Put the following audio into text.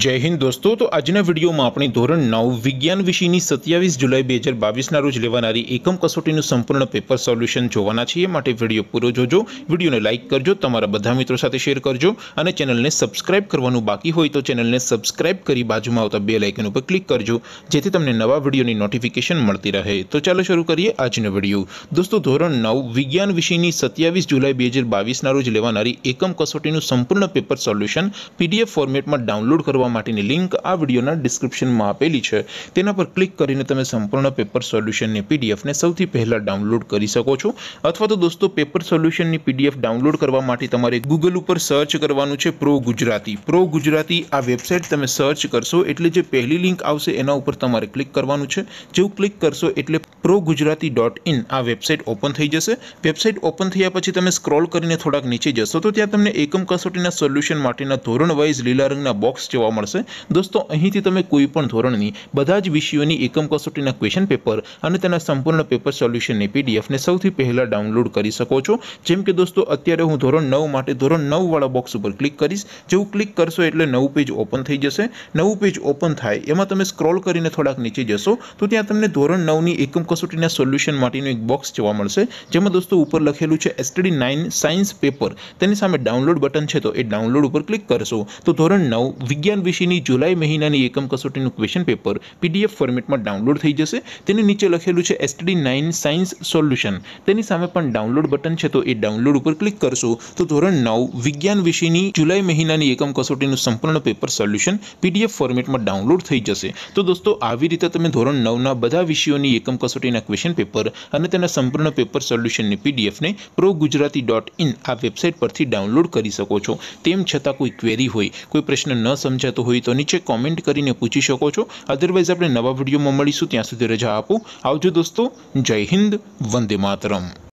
जय हिंद दोस्तों। तो आजना वीडियो में अपनी धोरण 9 विज्ञान विषय की 27 जुलाई 2022 रोज लेवानारी एकम कसोटी संपूर्ण पेपर सोल्यूशन जोवाना छे। माटे वीडियो पूरो जोजो, वीडियो ने लाइक करजो, तमारा बधा मित्रों साथे शेर करजो और चेनल ने सब्सक्राइब करवानुं बाकी होय तो चेनल ने सब्सक्राइब करी बाजू में आवता बेल आइकन पर क्लिक करजो जेथी तमने नवा वीडियो की नोटिफिकेशन मळती रहे। तो चलो शुरू करिए आजनो वीडियो। दोस्तों धोरण 9 विज्ञान विषय की 27 जुलाई 2022 रोज लेवानारी एकम कसोटी संपूर्ण पेपर सोल्यूशन पीडीएफ फॉर्मेट में डाउनलॉड करवा माटेनी लिंक आ विडियोना डिस्क्रिप्शन में आपेली छे, तेना पर क्लिक करीने तमे संपूर्ण पेपर सोल्यूशन ने पीडीएफ ने सौथी पहला डाउनलॉड करी सको छो। अथवा तो दोस्तों पेपर सोल्यूशन ने पीडीएफ डाउनलॉड करवा माटे तमारे गूगल पर सर्च करवानुं छे प्रो गुजराती। आ वेबसाइट तमे सर्च करशो एटले जे पहली लिंक आवशे एना उपर तमारे क्लिक करवानुं छे। जेवुं क्लिक करशो एटले progujarati.in आ वेबसाइट ओपन थी जैसे। वेबसाइट ओपन थया पछी तमे स्क्रॉल करीने थोड़ा नीचे जशो तो त्यां तमने एकम कसोटीना सोल्यूशन माटेना धोरण वाइज लीला रंगना बॉक्स जोवा मळशे। दोस्तों अहींथी तमे कोईपण धोरणनी बधा ज विषयोनी एकम कसोटीना क्वेश्चन पेपर अने तेना संपूर्ण पेपर सोल्यूशननी पीडीएफ ने सौथी पहेला डाउनलॉड करी सको छो। जेम के दोस्तों अत्यारे हूँ धोरण 9 माटे धोरण 9 वाळा बॉक्स उपर क्लिक करीश। जेवुं क्लिक करशो एटले नवुं पेज ओपन थी जशे। नवुं पेज ओपन थाय एमां तमे स्क्रॉल करीने थोड़ाक नीचे जशो तो त्यां तमने धोरण 9 नी एकम कसोटीना सोल्यूशन माटेनो एक बॉक्स जोवा मळशे, जेमां दोस्तों ऊपर लखेलुं छे STD 9 साइंस पेपर, तेनी सामे डाउनलॉड बटन छे तो ए डाउनलॉड उपर क्लिक करशो तो धोरण 9 विज्ञान विषयनी जुलाई महीनानी एकम कसोटीनुं क्वेश्चन पेपर पीडीएफ फॉर्मेटमां डाउनलॉड थई जशे। तेनी नीचे लखेलुं छे STD 9 साइंस सोल्यूशन, तेनी सामे पण डाउनलॉड बटन छे तो ए डाउनलॉड उपर क्लिक करशो तो धोरण 9 विज्ञान विषयनी जुलाई महीनानी एकम कसोटीनुं संपूर्ण पेपर सोल्यूशन पीडीएफ फॉर्मेटमां डाउनलॉड थई जशे। तो दोस्तों आवी रीते तमे धोरण 9 ना बधा विषयोनी एकम कसोटी क्वेश्चन पेपर अने तेना संपूर्ण पेपर सोल्यूशन पीडीएफ ने progujarati.in आ वेबसाइट परथी डाउनलॉड करी सको छो। तेम छतां कोई क्वेरी होय, कोई प्रश्न न समजातो होय तो नीचे कॉमेंट करीने पूछी सको छो। अदरवाइज आपणे नवा विडियो में मळीशुं, त्यां सुधी रजा आपो। आवजो दोस्तों, जय हिंद, वंदे मातरम।